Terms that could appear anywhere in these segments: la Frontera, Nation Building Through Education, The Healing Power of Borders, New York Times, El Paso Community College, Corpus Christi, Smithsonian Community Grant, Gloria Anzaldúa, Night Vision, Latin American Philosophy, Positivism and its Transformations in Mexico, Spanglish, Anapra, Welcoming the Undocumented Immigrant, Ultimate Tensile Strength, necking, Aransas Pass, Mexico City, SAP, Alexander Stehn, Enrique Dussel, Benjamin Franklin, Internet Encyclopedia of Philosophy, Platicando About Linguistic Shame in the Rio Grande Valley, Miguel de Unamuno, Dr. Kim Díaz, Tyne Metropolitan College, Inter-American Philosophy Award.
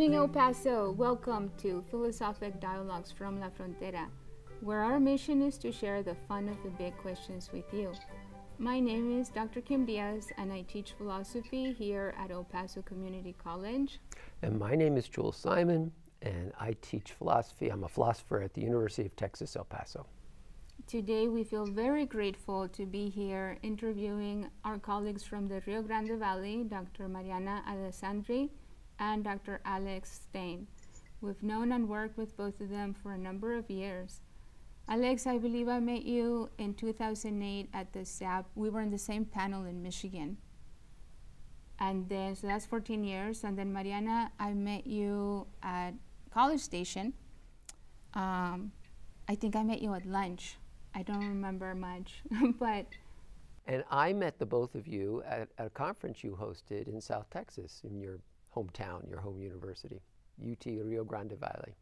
morning, El Paso. Welcome to Philosophic Dialogues from La Frontera, where our mission is to share the fun of the big questions with you. My name is Dr. Kim Díaz, and I teach philosophy here at El Paso Community College. And my name is Jules Simon, and I teach philosophy. I'm a philosopher at the University of Texas, El Paso. Today, we feel very grateful to be here interviewing our colleagues from the Rio Grande Valley, Dr. Mariana Alessandri and Dr. Alex Stehn. We've known and worked with both of them for a number of years. Alex, I believe I met you in 2008 at the SAP. We were in the same panel in Michigan. And then, so that's 14 years. And then Mariana, I met you at College Station. I think I met you at lunch. I don't remember much, but. And I met the both of you at a conference you hosted in South Texas, in your hometown, your home university, UT Rio Grande Valley.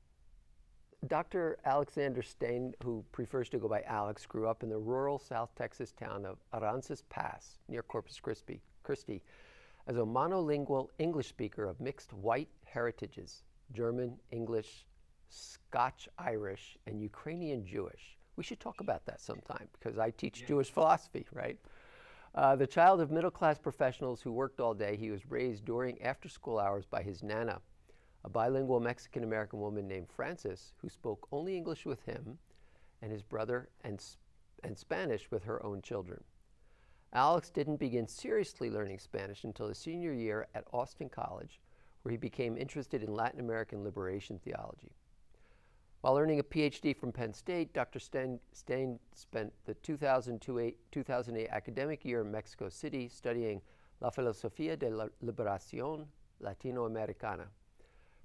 Dr. Alexander Stehn, who prefers to go by Alex, grew up in the rural South Texas town of Aransas Pass, near Corpus Christi, as a monolingual English speaker of mixed white heritages, German, English, Scotch-Irish, and Ukrainian Jewish. We should talk about that sometime, because I teach Jewish philosophy, right? The child of middle-class professionals who worked all day, he was raised during after-school hours by his nana, a bilingual Mexican-American woman named Frances, who spoke only English with him and his brother, and Spanish with her own children. Alex didn't begin seriously learning Spanish until his senior year at Austin College, where he became interested in Latin American liberation theology. While earning a PhD from Penn State, Dr. Stehn spent the 2008 academic year in Mexico City studying la filosofía de la liberación latinoamericana,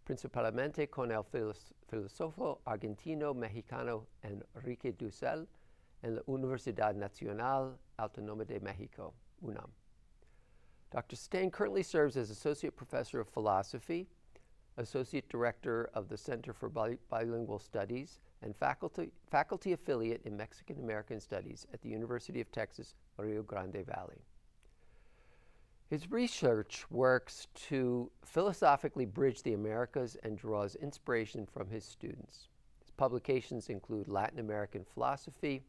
principalmente con el filósofo argentino-mexicano Enrique Dussel and la Universidad Nacional Autónoma de México, UNAM. Dr. Stehn currently serves as Associate Professor of Philosophy, Associate Director of the Center for Bilingual Studies and faculty affiliate in Mexican American Studies at the University of Texas, Rio Grande Valley. His research works to philosophically bridge the Americas and draws inspiration from his students. His publications include Latin American Philosophy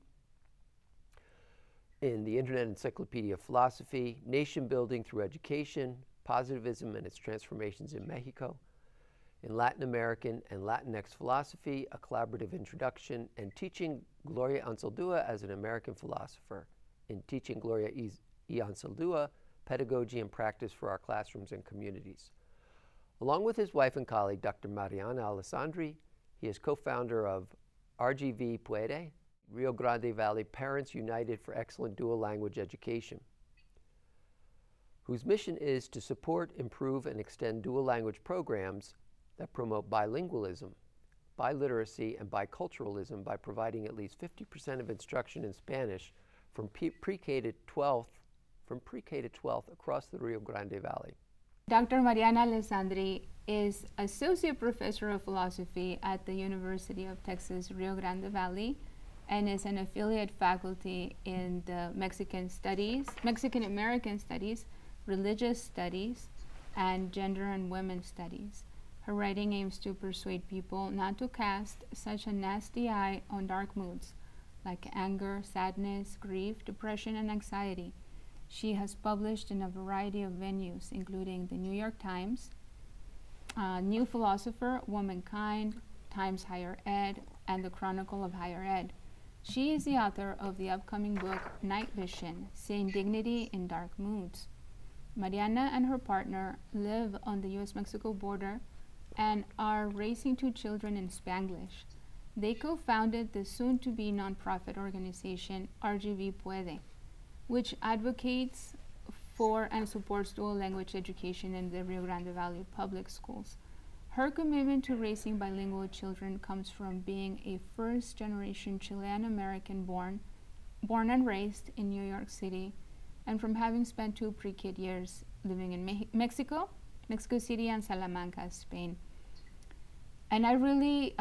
in the Internet Encyclopedia of Philosophy, Nation Building Through Education, Positivism and its Transformations in Mexico, in Latin American and Latinx Philosophy, A Collaborative Introduction, and Teaching Gloria Anzaldúa as an American Philosopher, in Teaching Gloria Anzaldúa, Pedagogy and Practice for Our Classrooms and Communities. Along with his wife and colleague, Dr. Mariana Alessandri, he is co-founder of RGV Puede, Rio Grande Valley Parents United for Excellent Dual Language Education, whose mission is to support, improve, and extend dual language programs that promote bilingualism, biliteracy, and biculturalism by providing at least 50% of instruction in Spanish from pre-K to 12th across the Rio Grande Valley. Dr. Mariana Alessandri is Associate Professor of Philosophy at the University of Texas, Rio Grande Valley, and is an affiliate faculty in the Mexican Studies, Mexican American Studies, Religious Studies, and Gender and Women's Studies. Her writing aims to persuade people not to cast such a nasty eye on dark moods, like anger, sadness, grief, depression, and anxiety. She has published in a variety of venues, including the New York Times, New Philosopher, Womankind, Times Higher Ed, and the Chronicle of Higher Ed. She is the author of the upcoming book, Night Vision, Seeing Dignity in Dark Moods. Mariana and her partner live on the U.S.-Mexico border and are raising two children in Spanglish. They co-founded the soon-to-be nonprofit organization RGV Puede, which advocates for and supports dual language education in the Rio Grande Valley public schools. Her commitment to raising bilingual children comes from being a first-generation Chilean-American born and raised in New York City, and from having spent two pre-K years living in Mexico City and Salamanca, Spain. And I really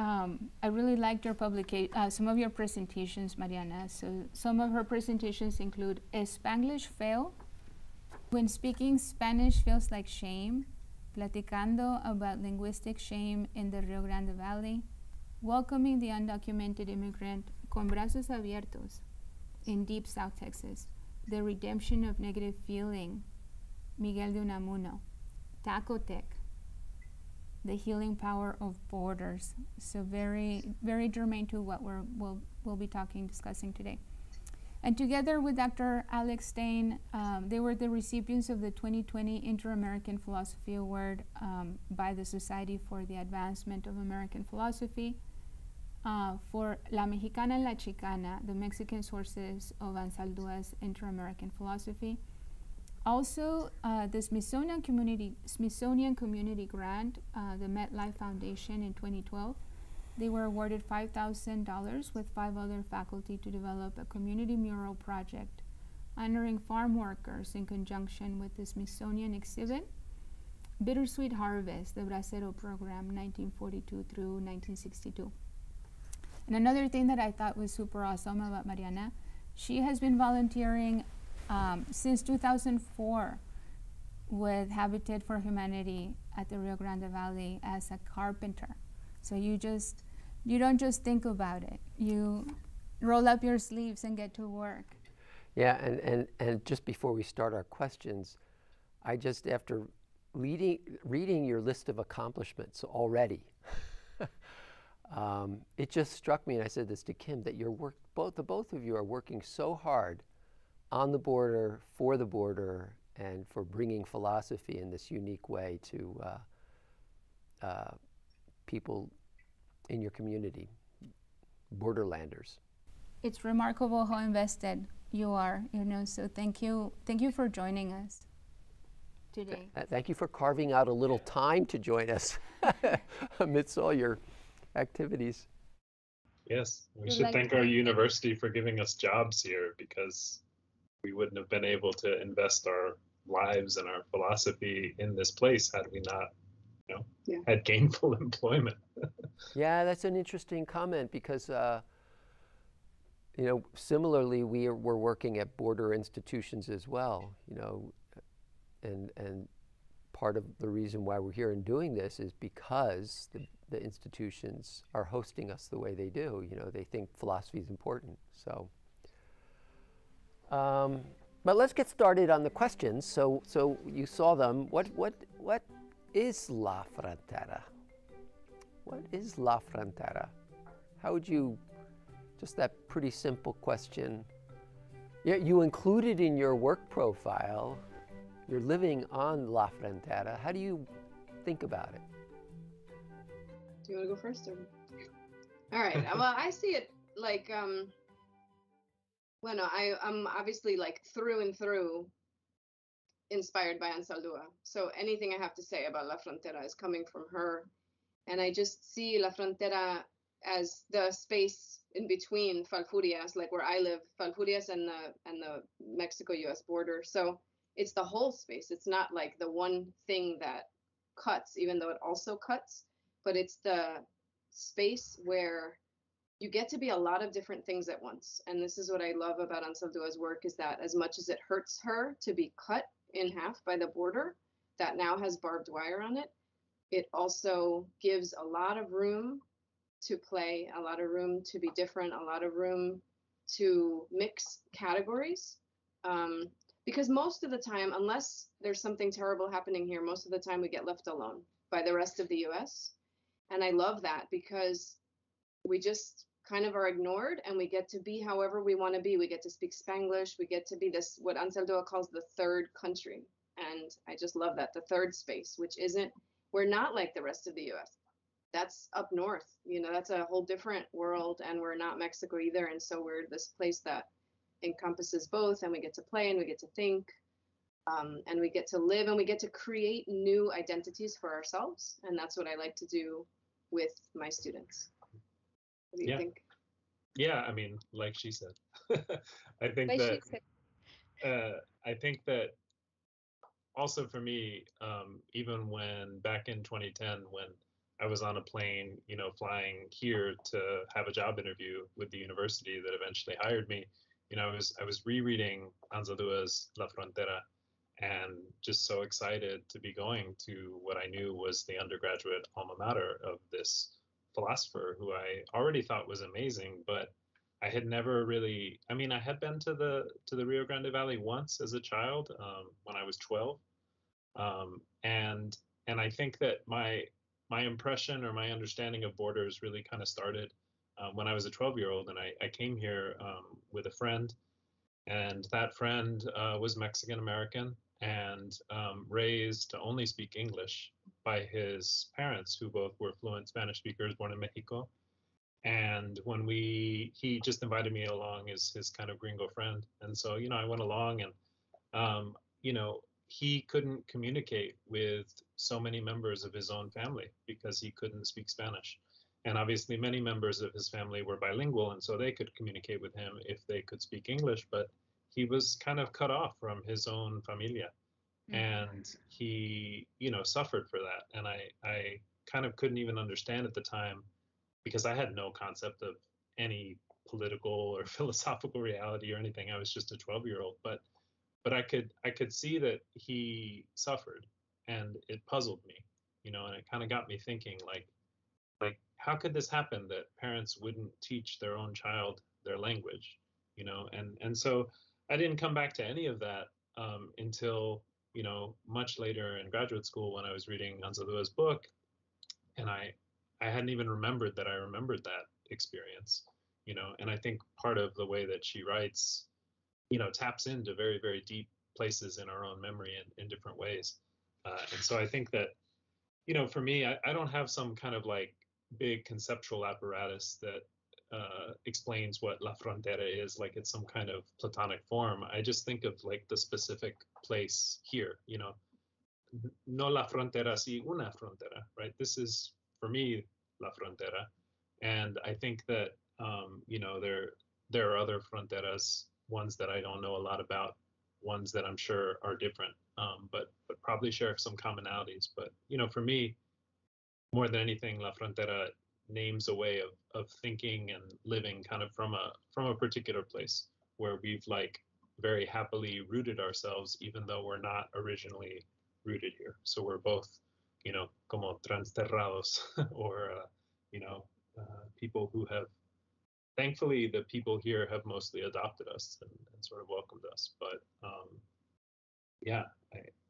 liked your some of your presentations, Mariana. So some of her presentations include "Is Spanglish Fail?" When Speaking Spanish Feels Like Shame, Platicando about linguistic shame in the Rio Grande Valley, welcoming the undocumented immigrant con brazos abiertos in deep South Texas, the redemption of negative feeling, Miguel de Unamuno, Tacotec, the healing power of borders. So very, very germane to what we'll be discussing today. And together with Dr. Alex Stehn, they were the recipients of the 2020 Inter-American Philosophy Award by the Society for the Advancement of American Philosophy for La Mexicana y la Chicana, the Mexican sources of Anzaldúa's Inter-American Philosophy. Also, the Smithsonian Community Grant, the MetLife Foundation in 2012. They were awarded $5,000 with 5 other faculty to develop a community mural project honoring farm workers in conjunction with the Smithsonian exhibit. Bittersweet Harvest, the Bracero program, 1942 through 1962. And another thing that I thought was super awesome about Mariana, she has been volunteering since 2004 with Habitat for Humanity at the Rio Grande Valley as a carpenter. So you don't just think about it. You roll up your sleeves and get to work. Yeah, and just before we start our questions, I just, after reading your list of accomplishments already, it just struck me, and I said this to Kim, that your work, both of you are working so hard on the border, for the border, and for bringing philosophy in this unique way to people in your community, borderlanders. It's remarkable how invested you are, you know, so thank you for joining us today. Thank you for carving out a little time to join us amidst all your activities. Yes, we should thank our university for giving us jobs here, because we wouldn't have been able to invest our lives and our philosophy in this place had we not had gainful employment. Yeah, that's an interesting comment, because you know, similarly we were working at border institutions as well, you know, and part of the reason why we're here and doing this is because the institutions are hosting us the way they do. You know, they think philosophy is important. So but let's get started on the questions. So you saw them. What is La Frontera? What is La Frontera? How would you, just that pretty simple question, you included in your work profile, you're living on La Frontera. How do you think about it? Do you want to go first? Or? All right, well, I see it like, well, no, I'm obviously like through and through inspired by Anzaldúa. So anything I have to say about La Frontera is coming from her. And I just see La Frontera as the space in between Falfurias, like where I live, Falfurias and the Mexico-US border. So it's the whole space. It's not like the one thing that cuts, even though it also cuts, but it's the space where you get to be a lot of different things at once. And this is what I love about Anzaldúa's work, is that as much as it hurts her to be cut in half by the border that now has barbed wire on it, it also gives a lot of room to play, a lot of room to be different, a lot of room to mix categories. Because most of the time, unless there's something terrible happening here, most of the time we get left alone by the rest of the US. And I love that, because we just kind of are ignored, and we get to be however we want to be. We get to speak Spanglish. We get to be this, what Anzaldúa calls the third country. And I just love that, the third space, which isn't, we're not like the rest of the US. That's up north, you know, that's a whole different world, and we're not Mexico either. And so we're this place that encompasses both, and we get to play and we get to think, and we get to live, and we get to create new identities for ourselves. And that's what I like to do with my students. What do you think? Yeah, I mean, like she said, I think like that, I think that also for me, even when back in 2010, when I was on a plane, you know, flying here to have a job interview with the university that eventually hired me, you know, I was rereading Anzaldúa's La Frontera, and just so excited to be going to what I knew was the undergraduate alma mater of this philosopher who I already thought was amazing, but I had never really, I mean, I had been to the Rio Grande Valley once as a child when I was 12. And I think that my impression or my understanding of borders really kind of started when I was a 12-year-old, and I came here with a friend, and that friend was Mexican-American and raised to only speak English by his parents, who both were fluent Spanish speakers born in Mexico. And when he just invited me along as his kind of gringo friend. And so, you know, I went along, and, you know, he couldn't communicate with so many members of his own family because he couldn't speak Spanish. And obviously many members of his family were bilingual, and so they could communicate with him if they could speak English, but he was kind of cut off from his own familia. Mm-hmm. And he, you know, suffered for that. And I kind of couldn't even understand at the time, because I had no concept of any political or philosophical reality or anything. I was just a 12-year-old, but I could see that he suffered, and it puzzled me, you know, and it kind of got me thinking, like how could this happen that parents wouldn't teach their own child their language, you know? And so I didn't come back to any of that until, you know, much later in graduate school when I was reading Anzaldúa's book, and I hadn't even remembered that I remembered that experience, you know, and I think part of the way that she writes, you know, taps into very, very deep places in our own memory in different ways. And so I think that, you know, for me, I don't have some kind of like big conceptual apparatus that explains what La Frontera is, like it's some kind of Platonic form. I just think of like the specific place here, you know, no la frontera, si una frontera, right? This is, for me, La Frontera. And I think that, you know, there are other fronteras, ones that I don't know a lot about, ones that I'm sure are different, but probably share some commonalities. But, you know, for me, more than anything, La Frontera names a way of thinking and living kind of from a particular place where we've like very happily rooted ourselves, even though we're not originally rooted here. So we're both, you know, como transterrados, or, you know, people who have, thankfully, the people here have mostly adopted us and sort of welcomed us. But yeah,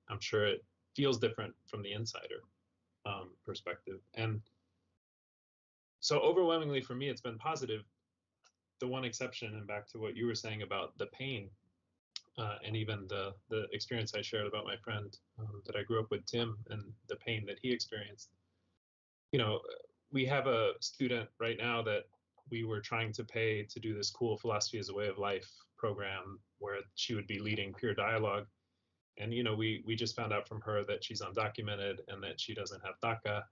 I'm sure it feels different from the insider perspective. And so overwhelmingly for me, it's been positive. The one exception, and back to what you were saying about the pain, and even the experience I shared about my friend that I grew up with, Tim, and the pain that he experienced. You know, we have a student right now that we were trying to pay to do this cool philosophy as a way of life program where she would be leading peer dialogue. And, you know, we just found out from her that she's undocumented and that she doesn't have DACA.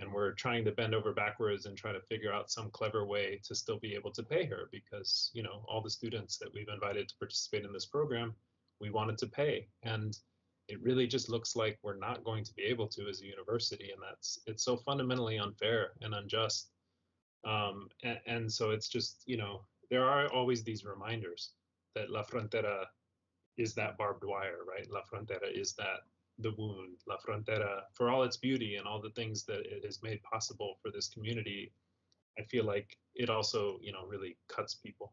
And we're trying to bend over backwards and try to figure out some clever way to still be able to pay her, because, you know, all the students that we've invited to participate in this program, we wanted to pay. And it really just looks like we're not going to be able to as a university. And it's so fundamentally unfair and unjust. And so it's just, you know, there are always these reminders that La Frontera is that barbed wire, right? La Frontera is that the wound. La Frontera, for all its beauty and all the things that it has made possible for this community, I feel like it also, you know, really cuts people.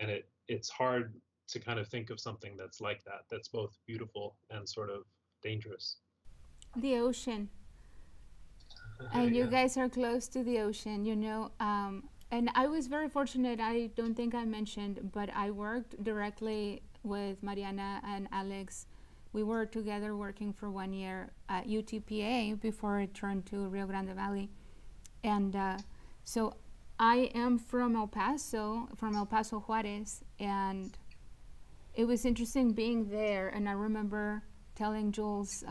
And it's hard to kind of think of something that's like that, that's both beautiful and sort of dangerous. The ocean. And yeah. You guys are close to the ocean, you know. And I was very fortunate, I don't think I mentioned, but I worked directly with Mariana and Alex. We were together working for 1 year at UTPA before it turned to Rio Grande Valley. And so I am from El Paso, Juarez, and it was interesting being there. And I remember telling Jules,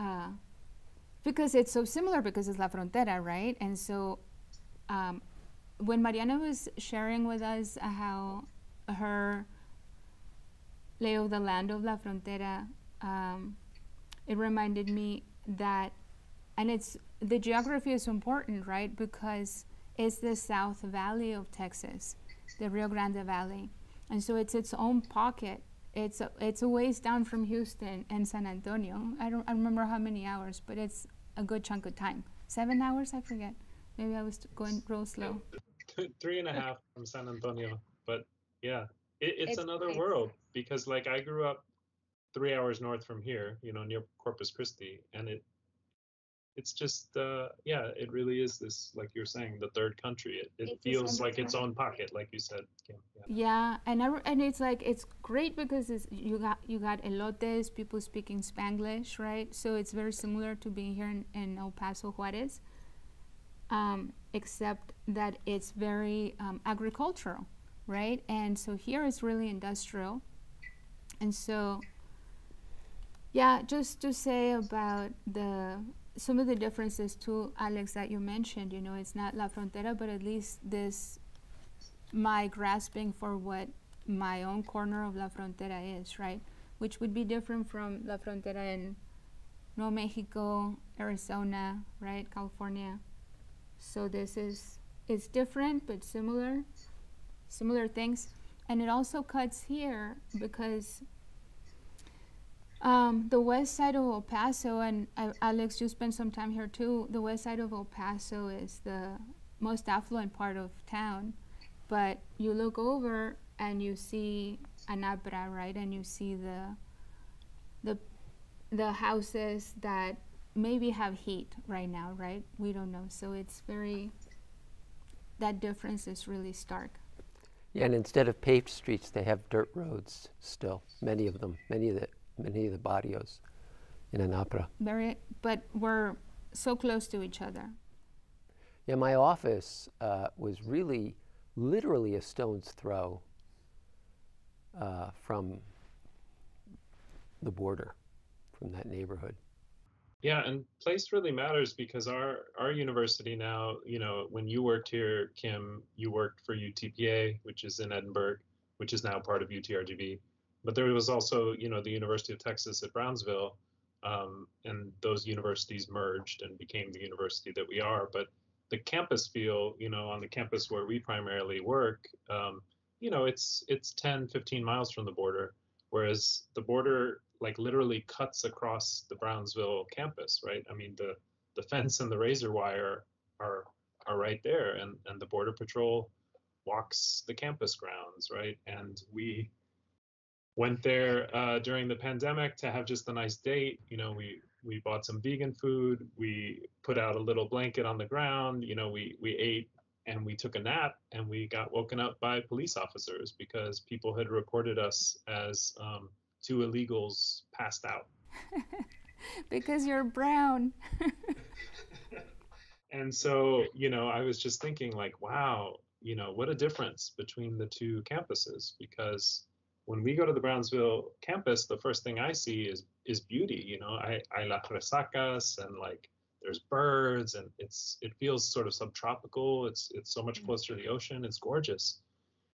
because it's so similar, because it's La Frontera, right? And so when Mariana was sharing with us how her lay of the land of La Frontera, it reminded me that, and it's, the geography is important, right? Because it's the South Valley of Texas, the Rio Grande Valley. And so it's its own pocket. It's a ways down from Houston and San Antonio. I remember how many hours, but it's a good chunk of time. 7 hours, I forget. Maybe I was going real slow. 3.5 from San Antonio, but yeah, it's another world, because like I grew up 3 hours north from here, you know, near Corpus Christi, and it's just yeah, it really is this, like you're saying, the third country. It feels like its own pocket, like you said. Yeah, and it's like, it's great because you got elotes, people speaking Spanglish, right? So it's very similar to being here in El Paso, Juarez, except that it's very agricultural, right? And so here it's really industrial. And so, yeah, just to say about some of the differences too, Alex, that you mentioned, you know, it's not La Frontera, but at least this, my grasping for what my own corner of La Frontera is, right? Which would be different from La Frontera in New Mexico, Arizona, right, California. So this is, it's different, but similar things. And it also cuts here because the west side of El Paso, and Alex, you spent some time here too, the west side of El Paso is the most affluent part of town. But you look over and you see Anapra, right? And you see the houses that maybe have heat right now, right? We don't know. So it's very, that difference is really stark. Yeah, and instead of paved streets, they have dirt roads still, many of them, many of the barrios in Anapra. But we're so close to each other. Yeah, my office was really literally a stone's throw from the border, from that neighborhood. Yeah, and place really matters, because our university now, you know, when you worked here, Kim, you worked for UTPA, which is in Edinburgh, which is now part of UTRGV. But there was also, you know, the University of Texas at Brownsville, and those universities merged and became the university that we are. But the campus feel, you know, on the campus where we primarily work, you know, it's 10, 15 miles from the border, whereas the border, like, literally cuts across the Brownsville campus, right? I mean, the fence and the razor wire are right there, and the Border Patrol walks the campus grounds, right? And we went there during the pandemic to have just a nice date. You know, we bought some vegan food, we put out a little blanket on the ground, you know, we ate and we took a nap, and we got woken up by police officers because people had reported us as two illegals passed out. Because you're brown. And so, you know, I was just thinking, like, wow, you know, what a difference between the two campuses. Because when we go to the Brownsville campus, the first thing I see is beauty. You know, I las resacas, and like there's birds, and it feels sort of subtropical. It's so much closer to the ocean. It's gorgeous.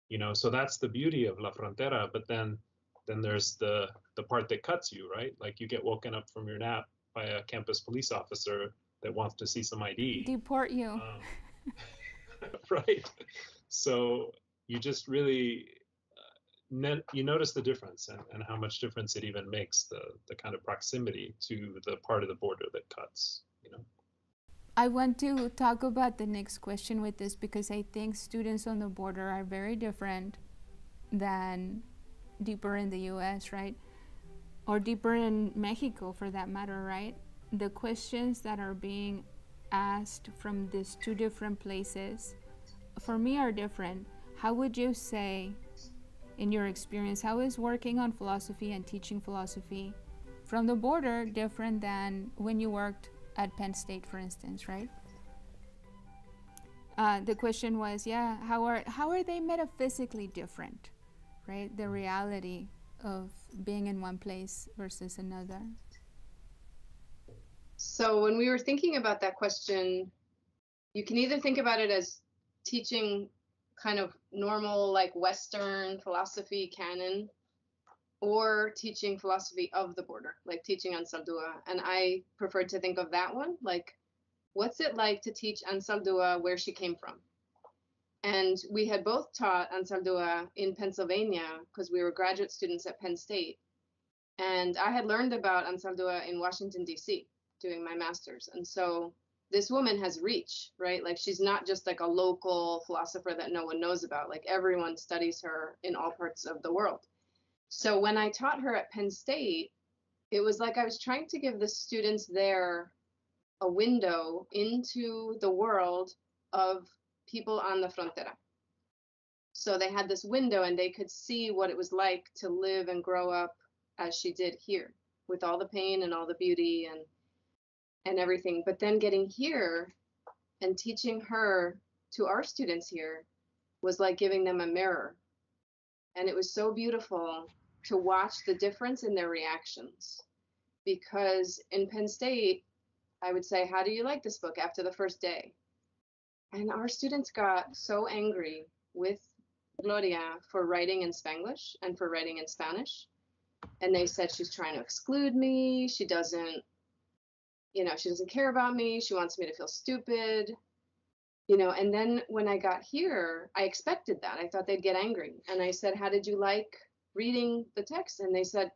You know, so that's the beauty of La Frontera. But then there's the part that cuts you, right? Like, you get woken up from your nap by a campus police officer that wants to see some ID. Deport you. Right. So you just really, you notice the difference, and how much difference it even makes, the kind of proximity to the part of the border that cuts, you know? I want to talk about the next question with this, because I think students on the border are very different than deeper in the U.S., right? Or deeper in Mexico, for that matter, right? The questions that are being asked from these two different places, for me, are different. How would you say, in your experience, how is working on philosophy and teaching philosophy from the border different than when you worked at Penn State, for instance, right? The question was, yeah, how are they metaphysically different? Right, the reality of being in one place versus another. So when we were thinking about that question, you can either think about it as teaching kind of normal, like, Western philosophy canon, or teaching philosophy of the border, like teaching Anzaldúa. And I preferred to think of that one, like, what's it like to teach Anzaldúa where she came from? And we had both taught Anzaldúa in Pennsylvania because we were graduate students at Penn State. And I had learned about Anzaldúa in Washington, D.C., doing my master's. And so this woman has reach, right? Like, she's not just like a local philosopher that no one knows about. Like, everyone studies her in all parts of the world. So when I taught her at Penn State, it was like I was trying to give the students there a window into the world of people on La Frontera. So they had this window and they could see what it was like to live and grow up as she did here, with all the pain and all the beauty and everything. But then getting here and teaching her to our students here was like giving them a mirror. And it was so beautiful to watch the difference in their reactions. Because in Penn State, I would say, how do you like this book after the first day? And our students got so angry with Gloria for writing in Spanglish and for writing in Spanish. And they said, she's trying to exclude me. She doesn't, you know, she doesn't care about me. She wants me to feel stupid, you know. And then when I got here, I expected that. I thought they'd get angry. And I said, how did you like reading the text? And they said,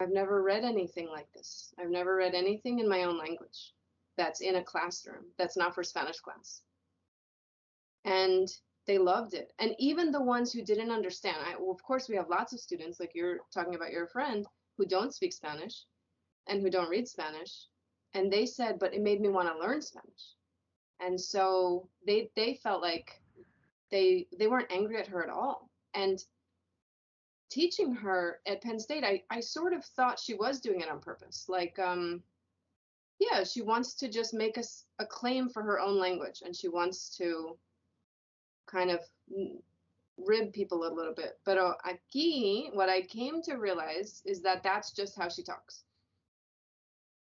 I've never read anything like this. I've never read anything in my own language that's in a classroom, that's not for Spanish class. And they loved it. And even the ones who didn't understand, well, of course, we have lots of students, like you're talking about your friend, who don't speak Spanish and who don't read Spanish. And they said, but it made me want to learn Spanish. And so they felt like they weren't angry at her at all. And teaching her at Penn State, I sort of thought she was doing it on purpose. Like, yeah, she wants to just make a claim for her own language. And she wants to kind of rib people a little bit. But aquí, what I came to realize is that that's just how she talks,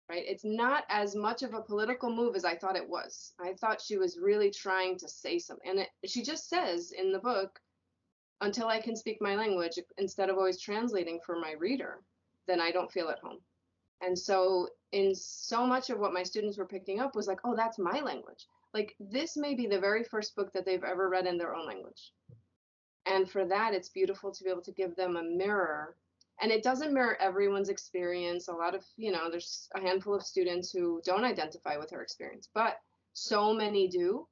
right? It's not as much of a political move as I thought it was. I thought she was really trying to say something. And she just says in the book, until I can speak my language, instead of always translating for my reader, then I don't feel at home. And so in so much of what my students were picking up was like, oh, that's my language. Like, this may be the very first book that they've ever read in their own language. And for that, it's beautiful to be able to give them a mirror. And it doesn't mirror everyone's experience. A lot of, you know, there's a handful of students who don't identify with her experience, but so many do.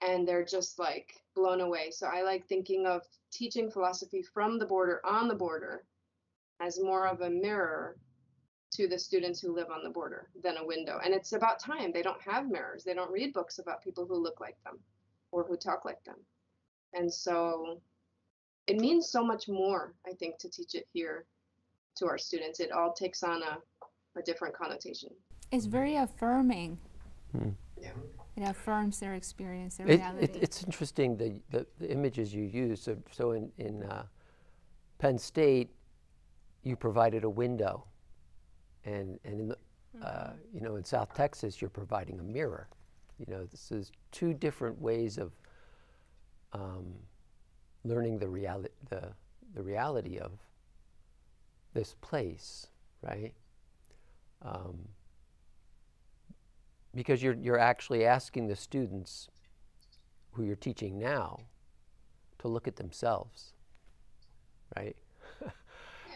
And they're just like blown away. So I like thinking of teaching philosophy from the border, on the border, as more of a mirror to the students who live on the border than a window. And it's about time. They don't have mirrors. They don't read books about people who look like them or who talk like them. And so it means so much more, I think, to teach it here to our students. It all takes on a different connotation. It's very affirming. Hmm. Yeah. It affirms their experience, their reality. It's interesting, the images you use. So in Penn State, you provided a window. And in the, you know, in South Texas, you're providing a mirror. You know, this is two different ways of learning the reality of this place, right? Because you're actually asking the students who you're teaching now to look at themselves, right?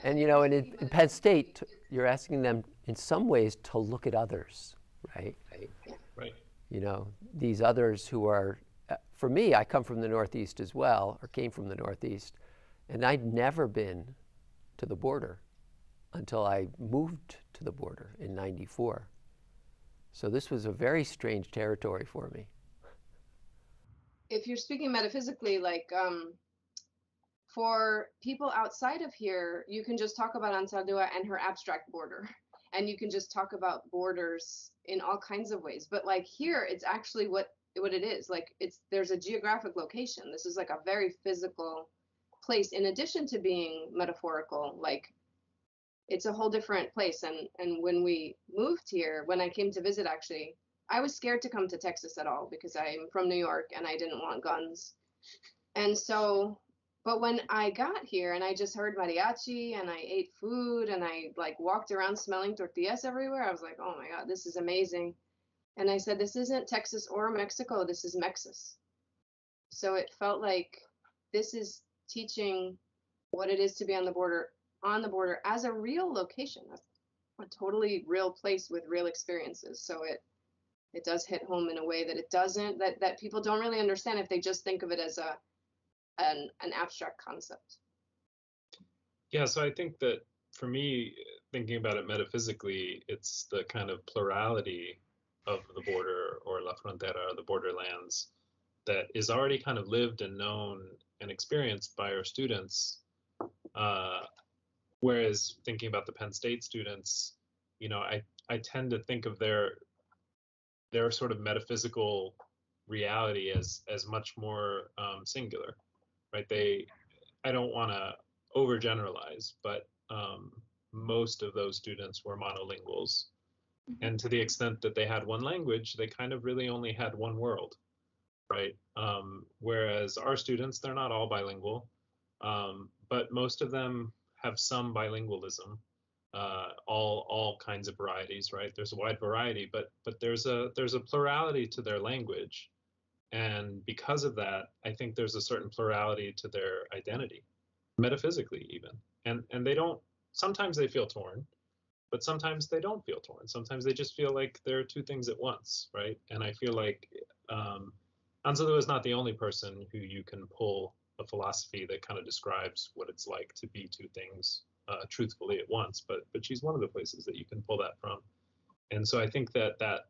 And, you know, and in Penn State, you're asking them in some ways to look at others, right? Right. You know, these others who are, for me, I come from the Northeast as well, or came from the Northeast, and I'd never been to the border until I moved to the border in '94. So this was a very strange territory for me. If you're speaking metaphysically, like, for people outside of here, you can just talk about Anzaldúa and her abstract border. And you can just talk about borders in all kinds of ways. But like here, it's actually what it is. Like there's a geographic location. This is like a very physical place, in addition to being metaphorical. Like it's a whole different place. And when we moved here, when I came to visit actually, I was scared to come to Texas at all because I'm from New York and I didn't want guns. And so, but when I got here and I just heard mariachi and I ate food and I like walked around smelling tortillas everywhere, I was like, oh my God, this is amazing. And I said, this isn't Texas or Mexico, this is Mexis. So it felt like this is teaching what it is to be on the border as a real location, a totally real place with real experiences. So it does hit home in a way that it doesn't, that people don't really understand if they just think of it as an abstract concept. Yeah, so I think that for me, thinking about it metaphysically, it's the kind of plurality of the border, or la frontera, or the borderlands, that is already kind of lived and known and experienced by our students. Whereas thinking about the Penn State students, you know, I tend to think of their sort of metaphysical reality as much more singular, right? I don't want to overgeneralize, but most of those students were monolinguals. And to the extent that they had one language, they kind of really only had one world, right? Whereas our students, they're not all bilingual, but most of them have some bilingualism, all kinds of varieties, right? There's a wide variety, but there's a plurality to their language. And because of that, I think there's a certain plurality to their identity, metaphysically even. And they don't, sometimes they feel torn, but sometimes they don't feel torn. Sometimes they just feel like there are two things at once, right? And I feel like Anzaldúa is not the only person who you can pull a philosophy that kind of describes what it's like to be two things truthfully at once, but she's one of the places that you can pull that from. And so I think that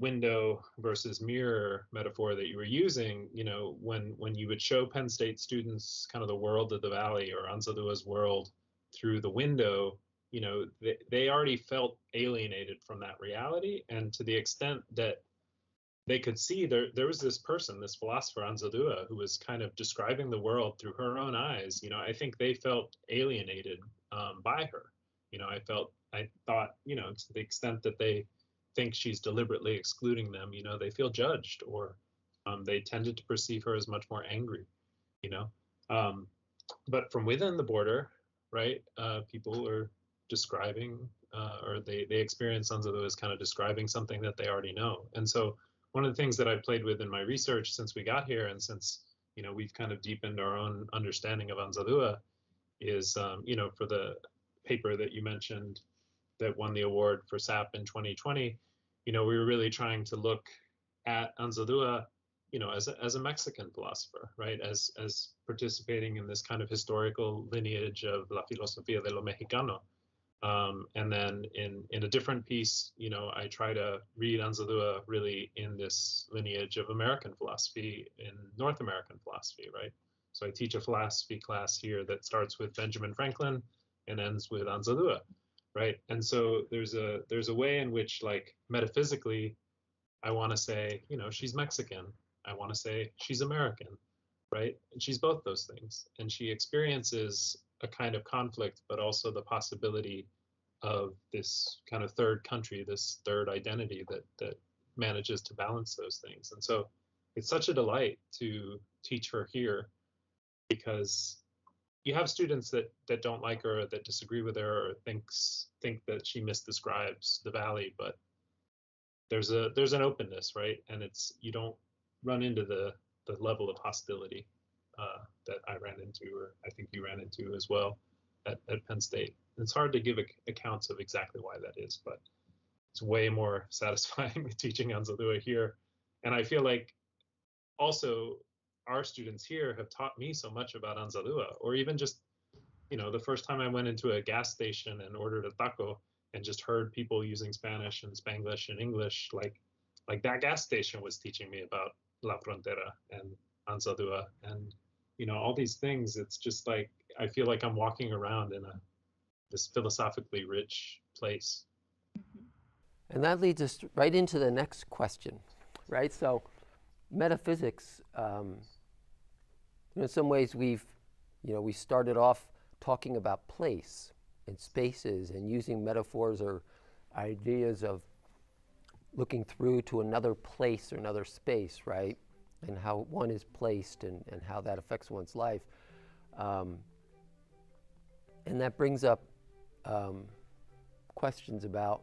window versus mirror metaphor that you were using, you know, when you would show Penn State students kind of the world of the valley, or Anzaldúa's world, through the window, you know, they already felt alienated from that reality. And to the extent that they could see, there was this person, this philosopher, Anzaldúa, who was kind of describing the world through her own eyes, you know, I think they felt alienated by her. You know, I thought, you know, to the extent that they think she's deliberately excluding them, you know, they feel judged, or they tended to perceive her as much more angry, you know. But from within the border, right, people are describing, or they experience Anzaldúa as kind of describing something that they already know. And so one of the things that I played with in my research since we got here, and since, you know, we've kind of deepened our own understanding of Anzaldúa, is, you know, for the paper that you mentioned that won the award for SAP in 2020, you know, we were really trying to look at Anzaldúa, you know, as a Mexican philosopher, right, as participating in this kind of historical lineage of la filosofía de lo mexicano. And then in a different piece, you know, I try to read Anzaldúa really in this lineage of American philosophy, in North American philosophy, right? So I teach a philosophy class here that starts with Benjamin Franklin and ends with Anzaldúa, right? And so there's a way in which, like, metaphysically, I want to say, you know, she's Mexican. I want to say she's American, right? And she's both those things. And she experiences a kind of conflict, but also the possibility of this kind of third country, this third identity that manages to balance those things. And so it's such a delight to teach her here, because you have students that don't like her, that disagree with her, or think that she misdescribes the valley, but there's an openness, right? And it's, you don't run into the level of hostility that I ran into, or I think you ran into as well, at Penn State. It's hard to give accounts of exactly why that is, but it's way more satisfying teaching Anzaldúa here. And I feel like also our students here have taught me so much about Anzaldúa, or even just, you know, the first time I went into a gas station and ordered a taco and just heard people using Spanish and Spanglish and English, like that gas station was teaching me about La Frontera and Anzaldúa and, you know, all these things. It's just like, I feel like I'm walking around in this philosophically rich place. And that leads us right into the next question, right? So metaphysics, in some ways we started off talking about place and spaces and using metaphors or ideas of looking through to another place or another space, right? And how one is placed and how that affects one's life. And that brings up questions about,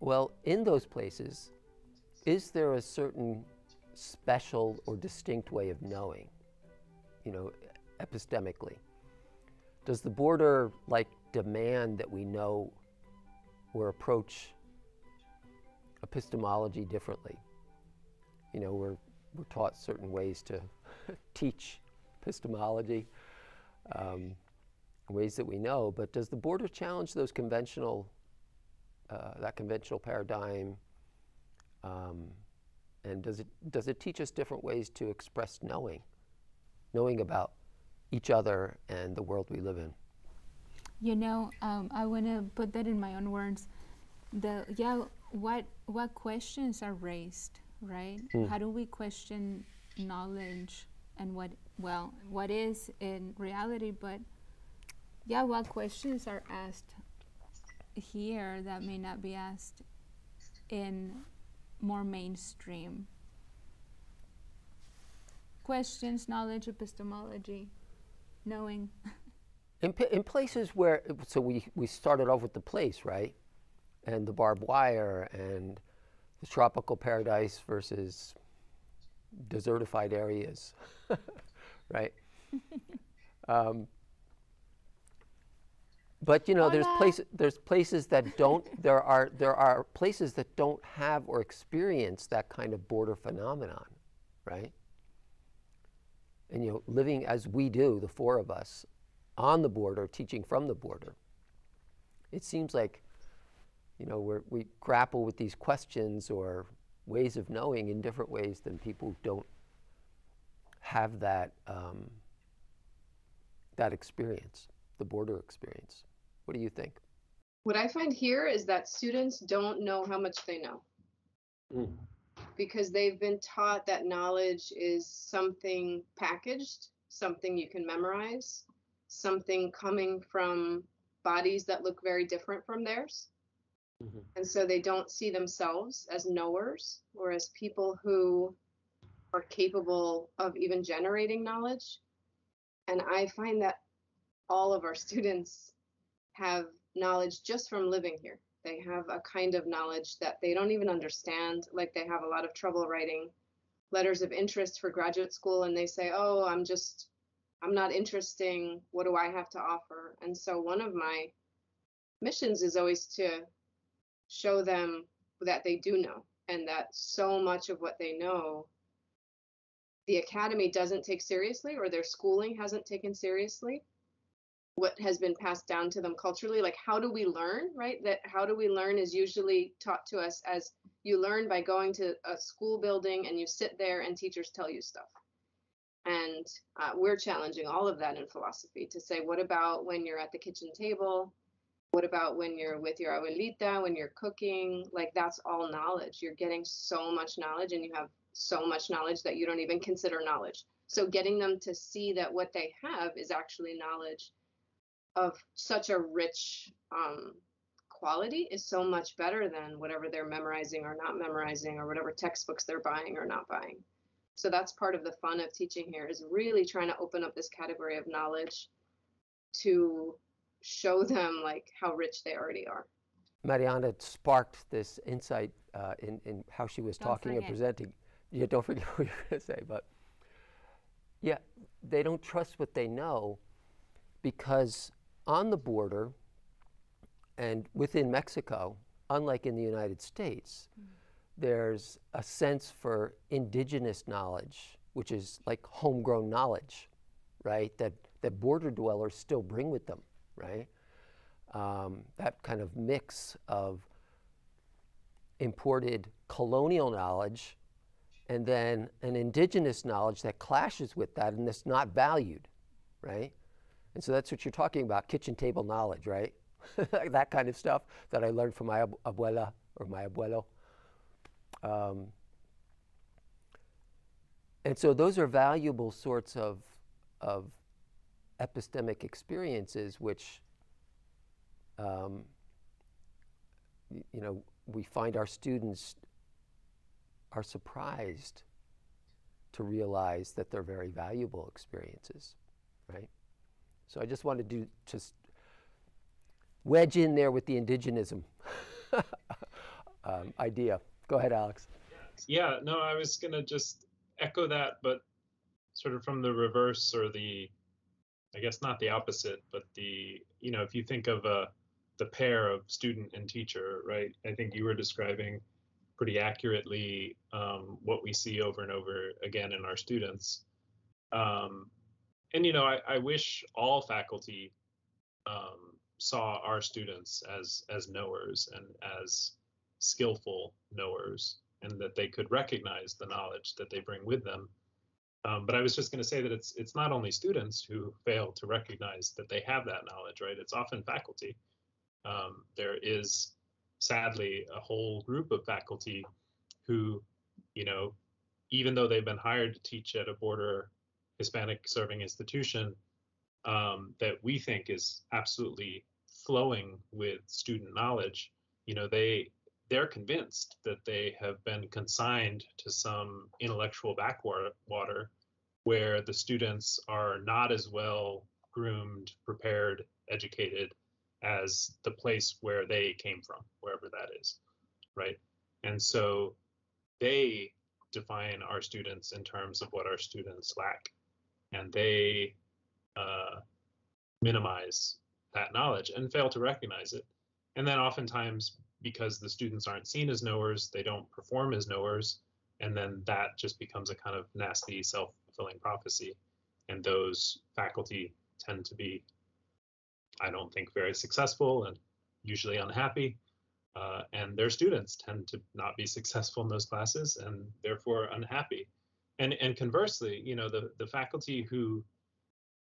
well, in those places, is there a certain special or distinct way of knowing, you know, epistemically? Does the border, like, demand that we know or approach epistemology differently? You know, we're taught certain ways to teach epistemology, ways that we know, but does the border challenge those conventional, that conventional paradigm, and does it teach us different ways to express knowing about each other and the world we live in? You know, I want to put that in my own words. What questions are raised, right? Mm. How do we question knowledge and what is in reality? But yeah, what questions are asked here that may not be asked in more mainstream questions, knowledge, epistemology, knowing. In places where, so we started off with the place, right? And the barbed wire and the tropical paradise versus desertified areas, right? But you know, there's places that don't, there are places that don't have or experience that kind of border phenomenon, right? And you know, living as we do, the four of us, on the border, teaching from the border, it seems like, you know, we grapple with these questions or ways of knowing in different ways than people who don't have that, that experience, the border experience. What do you think? What I find here is that students don't know how much they know. Mm. Because they've been taught that knowledge is something packaged, something you can memorize, something coming from bodies that look very different from theirs. Mm-hmm. And so they don't see themselves as knowers or as people who are capable of even generating knowledge. And I find that all of our students have knowledge just from living here. They have a kind of knowledge that they don't even understand. Like, they have a lot of trouble writing letters of interest for graduate school, and they say, oh, I'm not interesting. What do I have to offer? And so one of my missions is always to show them that they do know, and that so much of what they know, the academy doesn't take seriously, or their schooling hasn't taken seriously. What has been passed down to them culturally, like how do we learn, right? That how do we learn is usually taught to us as you learn by going to a school building and you sit there and teachers tell you stuff. And we're challenging all of that in philosophy to say, what about when you're at the kitchen table? What about when you're with your abuelita, when you're cooking? Like, that's all knowledge. You're getting so much knowledge, and you have so much knowledge that you don't even consider knowledge. So getting them to see that what they have is actually knowledge of such a rich quality is so much better than whatever they're memorizing or not memorizing, or whatever textbooks they're buying or not buying. So that's part of the fun of teaching here, is really trying to open up this category of knowledge to show them like how rich they already are. Mariana sparked this insight in how she was talking and presenting. Yeah, don't forget what you're going to say, but yeah, they don't trust what they know, because on the border and within Mexico, unlike in the United States, mm-hmm. there's a sense for indigenous knowledge, which is like homegrown knowledge, right? That border dwellers still bring with them, right? That kind of mix of imported colonial knowledge and then an indigenous knowledge that clashes with that and that's not valued, right? And so that's what you're talking about, kitchen table knowledge, right? That kind of stuff that I learned from my abuela or my abuelo. And so those are valuable sorts of epistemic experiences, which you know, we find our students are surprised to realize that they're very valuable experiences, right? So I just wanted to just wedge in there with the indigenism idea. Go ahead, Alex. Yeah, no, I was going to just echo that, but sort of from the reverse, or the, I guess not the opposite, but the, you know, if you think of the pair of student and teacher, right? I think you were describing pretty accurately what we see over and over again in our students. And, you know, I wish all faculty saw our students as knowers and as skillful knowers, and that they could recognize the knowledge that they bring with them. But I was just going to say that it's not only students who fail to recognize that they have that knowledge, right? It's often faculty. There is, sadly, a whole group of faculty who, you know, even though they've been hired to teach at a border Hispanic serving institution, that we think is absolutely flowing with student knowledge, you know, they're convinced that they have been consigned to some intellectual backwater where the students are not as well groomed, prepared, educated as the place where they came from, wherever that is, right? And so they define our students in terms of what our students lack, and they minimize that knowledge and fail to recognize it. And then oftentimes, because the students aren't seen as knowers, they don't perform as knowers, and then that just becomes a kind of nasty self-fulfilling prophecy. And those faculty tend to be, I don't think, very successful and usually unhappy, and their students tend to not be successful in those classes and therefore unhappy. And conversely, you know, the faculty who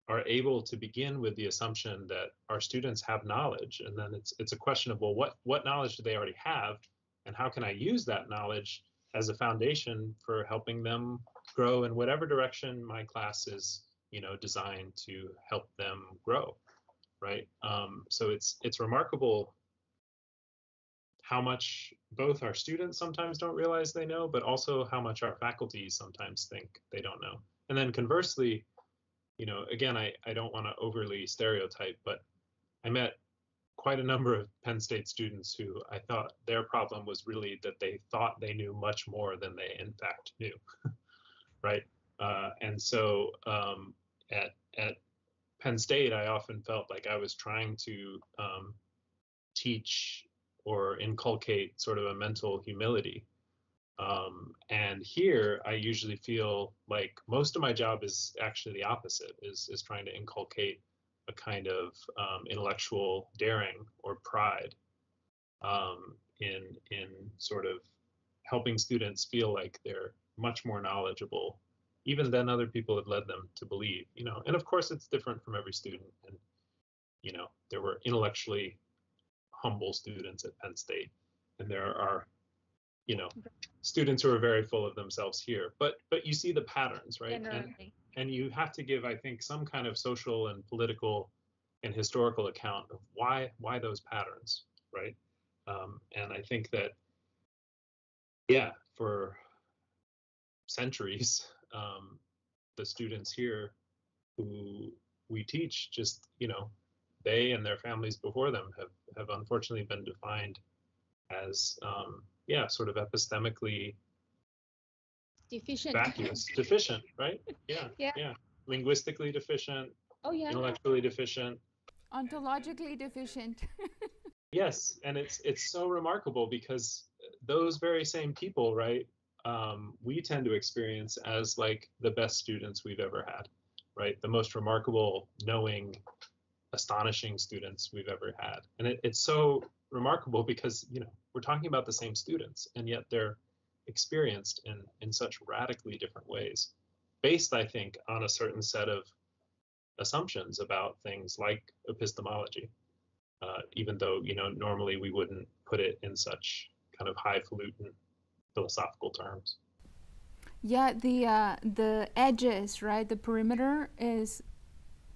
are able to begin with the assumption that our students have knowledge, and then it's a question of, well, what knowledge do they already have, and how can I use that knowledge as a foundation for helping them grow in whatever direction my class is, you know, designed to help them grow, right? So it's remarkable how much both our students sometimes don't realize they know, but also how much our faculty sometimes think they don't know. And then conversely, you know, again, I don't want to overly stereotype, but I met quite a number of Penn State students who I thought their problem was really that they thought they knew much more than they in fact knew, right? And so at Penn State, I often felt like I was trying to teach or inculcate sort of a mental humility. And here I usually feel like most of my job is actually the opposite, is trying to inculcate a kind of intellectual daring or pride in sort of helping students feel like they're much more knowledgeable even than other people have led them to believe, you know. And of course it's different from every student, and you know, there were intellectually humble students at Penn State, and there are, you know, students who are very full of themselves here, but you see the patterns, right? And you have to give, I think, some kind of social and political and historical account of why those patterns, right? And I think that, yeah, for centuries, the students here who we teach, just, you know, they and their families before them have unfortunately been defined as yeah, sort of epistemically deficient, vacuous, deficient, right? Yeah. Linguistically deficient. Oh yeah. Intellectually deficient. Ontologically deficient. Yes, and it's so remarkable because those very same people, right? We tend to experience as like the best students we've ever had, right? The most remarkable, knowing, astonishing students we've ever had, and it's so remarkable because, you know, we're talking about the same students, and yet they're experienced in such radically different ways, based, I think, on a certain set of assumptions about things like epistemology, even though, you know, normally we wouldn't put it in such kind of highfalutin philosophical terms. Yeah, the edges, right? The perimeter is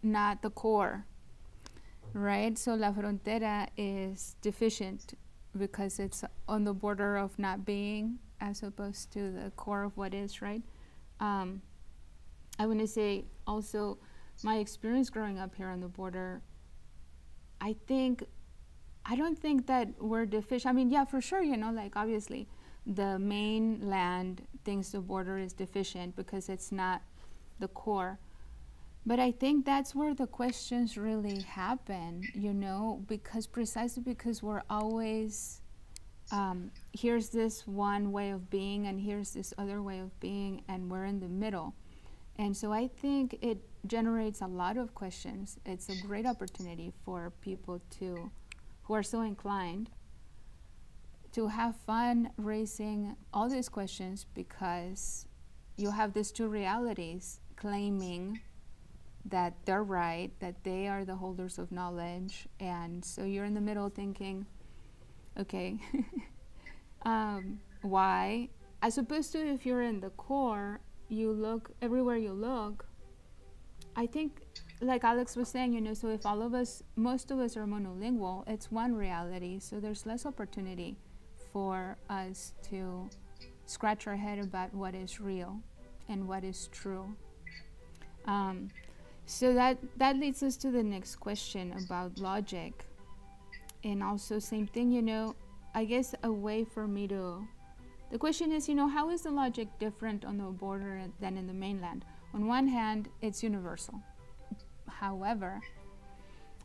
not the core. Right, so La Frontera is deficient because it's on the border of not being, as opposed to the core of what is, right? I want to say also my experience growing up here on the border, I don't think that we're deficient. I mean, yeah, for sure, you know, like obviously, the mainland thinks the border is deficient because it's not the core. But I think that's where the questions really happen, you know, because precisely because we're always, here's this one way of being and here's this other way of being, and we're in the middle. And so I think it generates a lot of questions. It's a great opportunity for people to, who are so inclined, to have fun raising all these questions, because you have these two realities claiming that they're right, that they are the holders of knowledge, and so you're in the middle thinking, okay, why? As opposed to if you're in the core, you look, everywhere you look, I think, like Alex was saying, you know, so if all of us, most of us are monolingual, it's one reality, so there's less opportunity for us to scratch our head about what is real and what is true. So that leads us to the next question about logic. And also same thing, you know, I guess a way for me to, the question is, you know, how is the logic different on the border than in the mainland? On one hand, it's universal. However,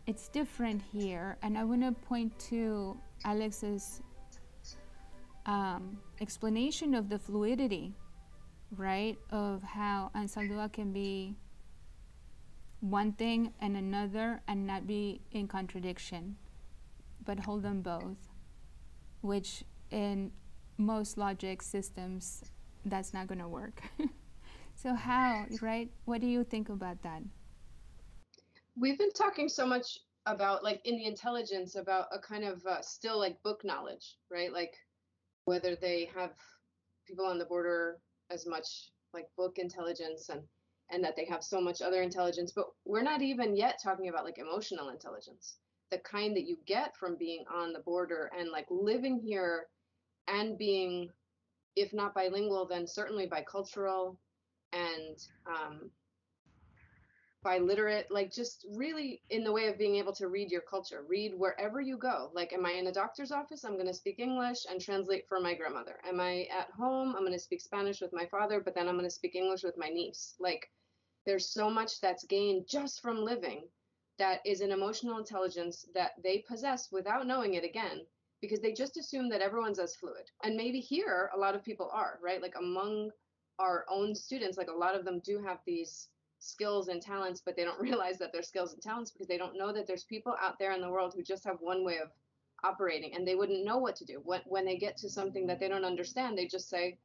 it's different here. And I want to point to Alex's explanation of the fluidity, right, of how Anzaldúa can be one thing and another and not be in contradiction, but hold them both, which in most logic systems, that's not going to work. So how, right? What do you think about that? We've been talking so much about, like, in the intelligence, about a kind of still like book knowledge, right? Like whether they have people on the border as much like book intelligence and that they have so much other intelligence, but we're not even yet talking about like emotional intelligence, the kind that you get from being on the border and like living here and being, if not bilingual, then certainly bicultural and biliterate, like just really in the way of being able to read your culture, read wherever you go. Like, am I in a doctor's office? I'm gonna speak English and translate for my grandmother. Am I at home? I'm gonna speak Spanish with my father, but then I'm gonna speak English with my niece. Like, there's so much that's gained just from living that is an emotional intelligence that they possess without knowing it, again, because they just assume that everyone's as fluid. And maybe here, a lot of people are, right? Like among our own students, like a lot of them do have these skills and talents, but they don't realize that they're skills and talents because they don't know that there's people out there in the world who just have one way of operating and they wouldn't know what to do. When they get to something that they don't understand, they just say,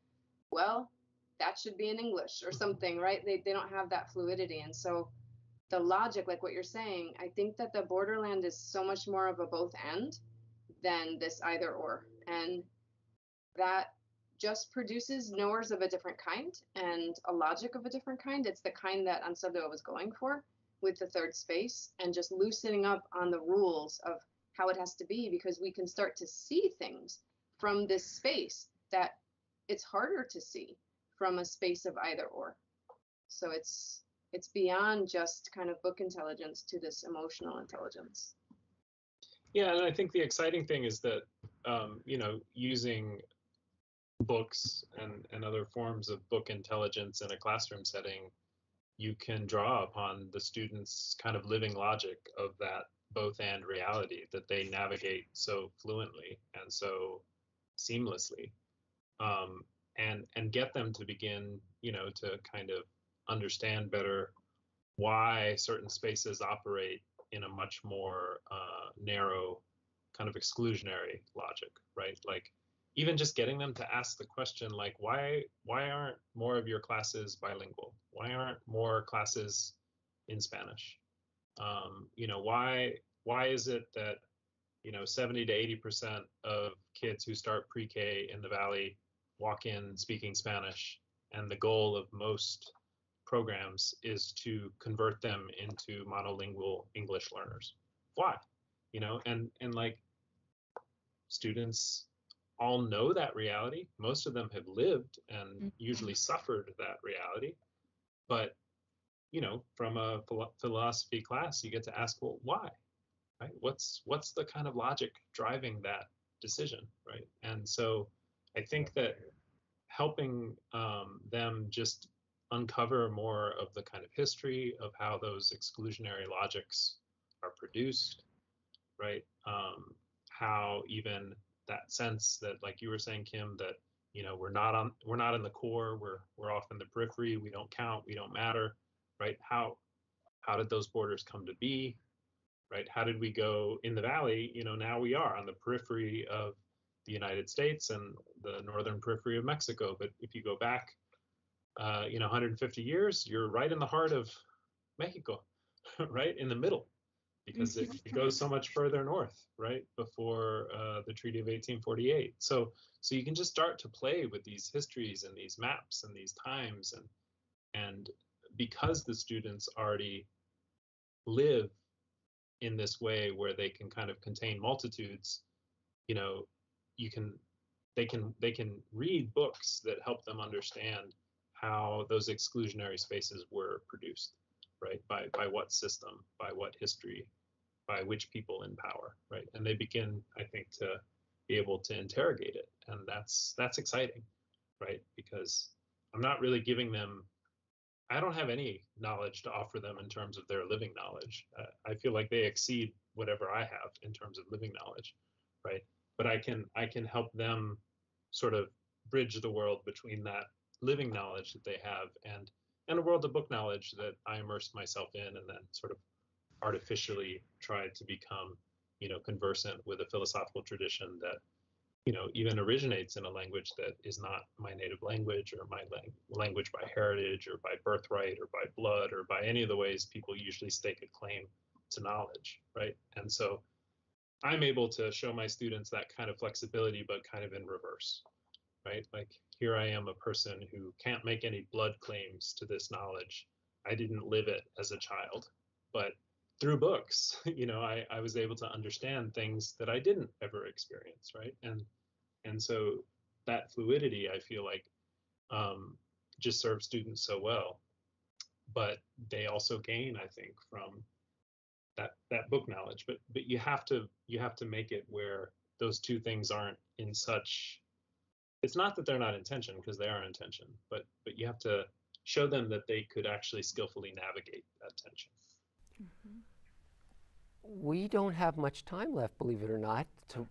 well, that should be in English or something, right? They don't have that fluidity. And so the logic, like what you're saying, I think that the borderland is so much more of a both and than this either or, and that just produces knowers of a different kind and a logic of a different kind. It's the kind that Anzaldúa was going for with the third space and just loosening up on the rules of how it has to be, because we can start to see things from this space that it's harder to see from a space of either or. So it's beyond just kind of book intelligence to this emotional intelligence. Yeah, and I think the exciting thing is that, you know, using books and other forms of book intelligence in a classroom setting, you can draw upon the students' kind of living logic of that both and reality that they navigate so fluently and so seamlessly, and get them to begin, you know, to kind of understand better why certain spaces operate in a much more narrow kind of exclusionary logic, right? Like even just getting them to ask the question, like, why aren't more of your classes bilingual? Why aren't more classes in Spanish? You know, why is it that, you know, 70 to 80% of kids who start pre-K in the Valley walk in speaking Spanish, and the goal of most programs is to convert them into monolingual English learners? Why? You know, and like students all know that reality. Most of them have lived and usually suffered that reality. But, you know, from a philosophy class, you get to ask, well, why? Right? What's the kind of logic driving that decision, right? And so I think that helping them just uncover more of the kind of history of how those exclusionary logics are produced, right? How even that sense that, like you were saying, Kim, that we're not in the core, we're off in the periphery, we don't count, we don't matter, right? How did those borders come to be, right? How did we go in the valley? Now we are on the periphery of the United States and the northern periphery of Mexico. But if you go back, 150 years, you're right in the heart of Mexico, right in the middle, because it goes so much further north, right, before the Treaty of 1848. So you can just start to play with these histories and these maps and these times, and because the students already live in this way where they can kind of contain multitudes, they can read books that help them understand how those exclusionary spaces were produced, right? By what system, by what history, by which people in power, right? And they begin, I think, to be able to interrogate it. And that's exciting, right? Because I'm not really giving them, I don't have any knowledge to offer them in terms of their living knowledge. I feel like they exceed whatever I have in terms of living knowledge, right? But I can help them sort of bridge the world between that living knowledge that they have and a world of book knowledge that I immerse myself in and then sort of artificially try to become, conversant with a philosophical tradition that, even originates in a language that is not my native language or my language by heritage or by birthright or by blood or by any of the ways people usually stake a claim to knowledge, right? And so I'm able to show my students that kind of flexibility, but kind of in reverse, right? Like, here I am, a person who can't make any blood claims to this knowledge. I didn't live it as a child, but through books, I was able to understand things that I didn't ever experience, right? And so that fluidity, I feel like, just serves students so well, but they also gain, I think, from that book knowledge. But you have to make it where those two things aren't in such. It's not that they're not in tension, because they are in tension, but you have to show them that they could actually skillfully navigate that tension. Mm-hmm. We don't have much time left, believe it or not.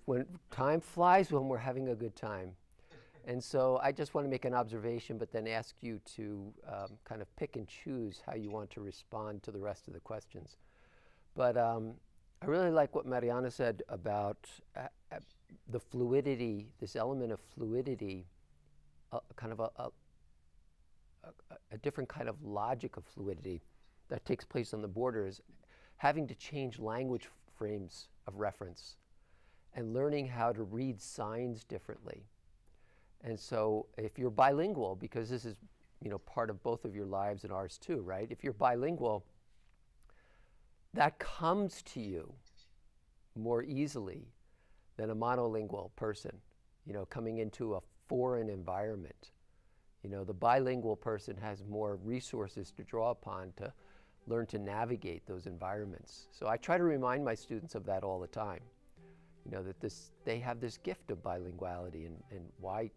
When time flies when we're having a good time. And so I just want to make an observation, but then ask you to kind of pick and choose how you want to respond to the rest of the questions. But I really like what Mariana said about the fluidity, this element of fluidity, kind of a different kind of logic of fluidity that takes place on the borders, having to change language frames of reference and learning how to read signs differently. And so if you're bilingual, because this is part of both of your lives and ours too, right? If you're bilingual, that comes to you more easily than a monolingual person, coming into a foreign environment. The bilingual person has more resources to draw upon to learn to navigate those environments. So I try to remind my students of that all the time, that they have this gift of bilinguality, and why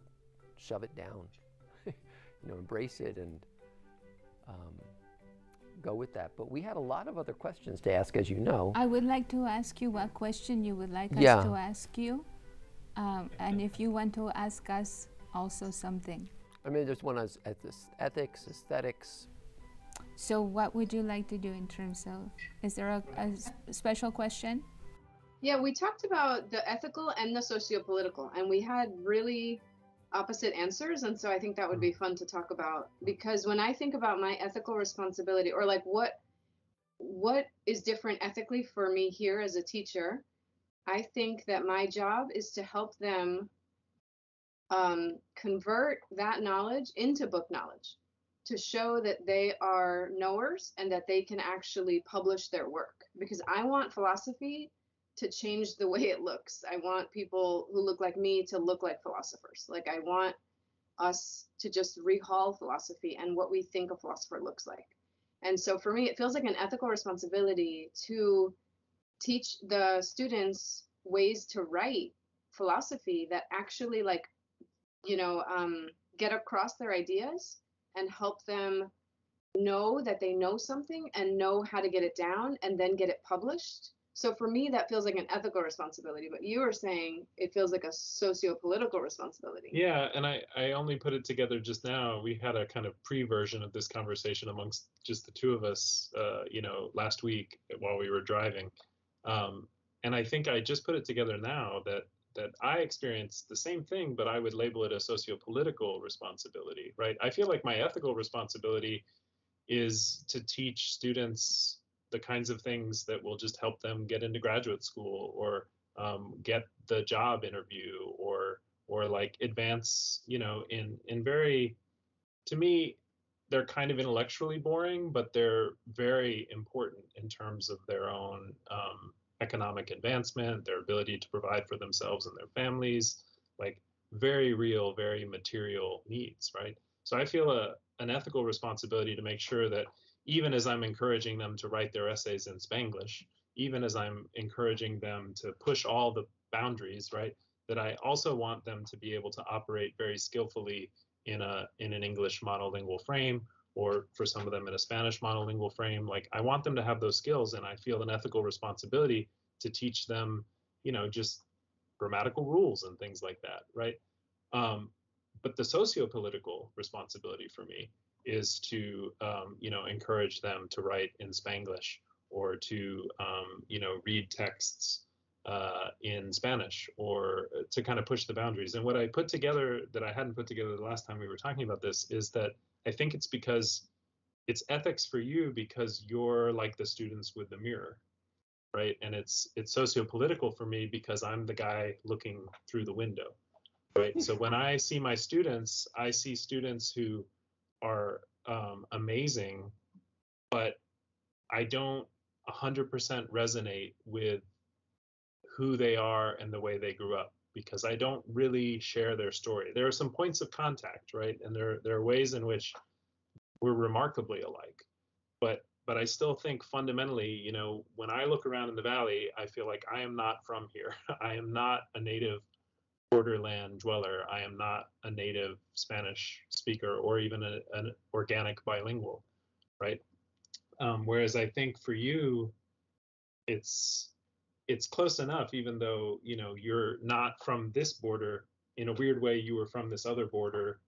shove it down? Embrace it and go with that. But we had a lot of other questions to ask, as you know. I would like to ask you what question you would like us to ask you, and if you want to ask us also something. I mean, there's one at this ethics, aesthetics. So what would you like to do in terms of, is there a special question? Yeah, we talked about the ethical and the socio-political, and we had really opposite answers, and so I think that would be fun to talk about, because when I think about my ethical responsibility, or like what is different ethically for me here as a teacher, I think that my job is to help them convert that knowledge into book knowledge, to show that they are knowers and that they can actually publish their work, because I want philosophy to change the way it looks. I want people who look like me to look like philosophers. Like, I want us to just rehaul philosophy and what we think a philosopher looks like. And so for me, it feels like an ethical responsibility to teach the students ways to write philosophy that actually like get across their ideas and help them know that they know something and know how to get it down and then get it published. So for me, that feels like an ethical responsibility, but you were saying it feels like a socio-political responsibility. Yeah, and I only put it together just now. We had a kind of pre-version of this conversation amongst just the two of us, last week while we were driving. And I think I just put it together now that I experienced the same thing, but I would label it a socio-political responsibility, right? I feel like my ethical responsibility is to teach students the kinds of things that will just help them get into graduate school or get the job interview or like advance, in very, to me, they're kind of intellectually boring, but they're very important in terms of their own economic advancement, their ability to provide for themselves and their families, like very real, very material needs, right? So I feel an ethical responsibility to make sure that even as I'm encouraging them to write their essays in Spanglish, even as I'm encouraging them to push all the boundaries, right, that I also want them to be able to operate very skillfully in an English monolingual frame, or for some of them in a Spanish monolingual frame. Like, I want them to have those skills, and I feel an ethical responsibility to teach them, just grammatical rules and things like that, right? But the socio-political responsibility for me is to, encourage them to write in Spanglish or to, read texts in Spanish or to kind of push the boundaries. And what I put together that I hadn't put together the last time we were talking about this is that I think it's because it's ethics for you because you're like the students with the mirror, right? And it's socio-political for me because I'm the guy looking through the window, right? So when I see my students, I see students who are amazing, but I don't 100% resonate with who they are and the way they grew up because I don't really share their story. There are some points of contact, right? And there are ways in which we're remarkably alike. But I still think fundamentally, when I look around in the Valley, I feel like I am not from here. I am not a native borderland dweller. I am not a native Spanish speaker or even an organic bilingual, right? Whereas I think for you, it's close enough, even though, you're not from this border. In a weird way, you were from this other border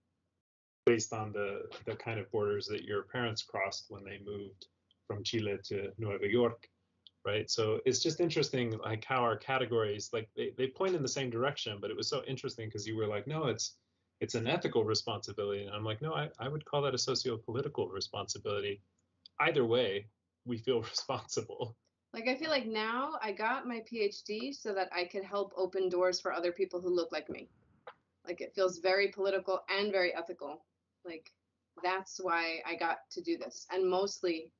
based on the kind of borders that your parents crossed when they moved from Chile to Nueva York, right? So it's just interesting, like how our categories, like they point in the same direction, but it was so interesting because you were like, no, it's an ethical responsibility. And I'm like, no, I would call that a socio-political responsibility. Either way, we feel responsible. Like, I feel like now I got my PhD so that I could help open doors for other people who look like me. Like, it feels very political and very ethical. Like, that's why I got to do this. And mostly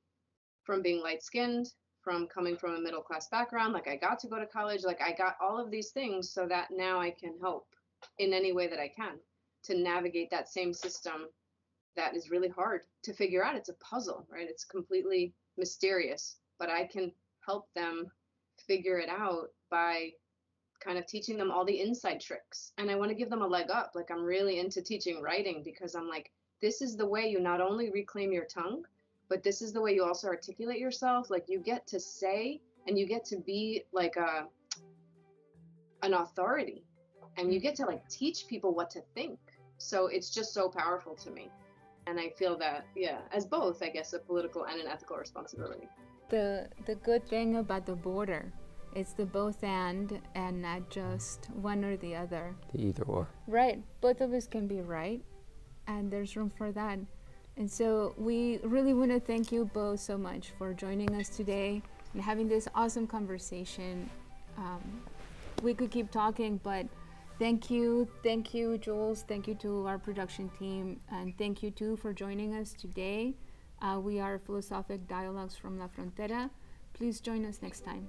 from being light-skinned, from coming from a middle-class background, like I got to go to college, like I got all of these things so that now I can help in any way that I can to navigate that same system that is really hard to figure out. It's a puzzle, right? It's completely mysterious, but I can help them figure it out by kind of teaching them all the inside tricks. And I want to give them a leg up. Like, I'm really into teaching writing because I'm like, this is the way you not only reclaim your tongue, but this is the way you also articulate yourself. Like, you get to say and you get to be like an authority and you get to like teach people what to think. So it's just so powerful to me. And I feel that, yeah, as both, I guess, a political and an ethical responsibility. The good thing about the border is the both and not just one or the other. The either or. Right. Both of us can be right, and there's room for that. And so we really want to thank you both so much for joining us today and having this awesome conversation. We could keep talking, but thank you, Jules. Thank you to our production team, and thank you too for joining us today. We are Philosophic Dialogues from La Frontera. Please join us next time.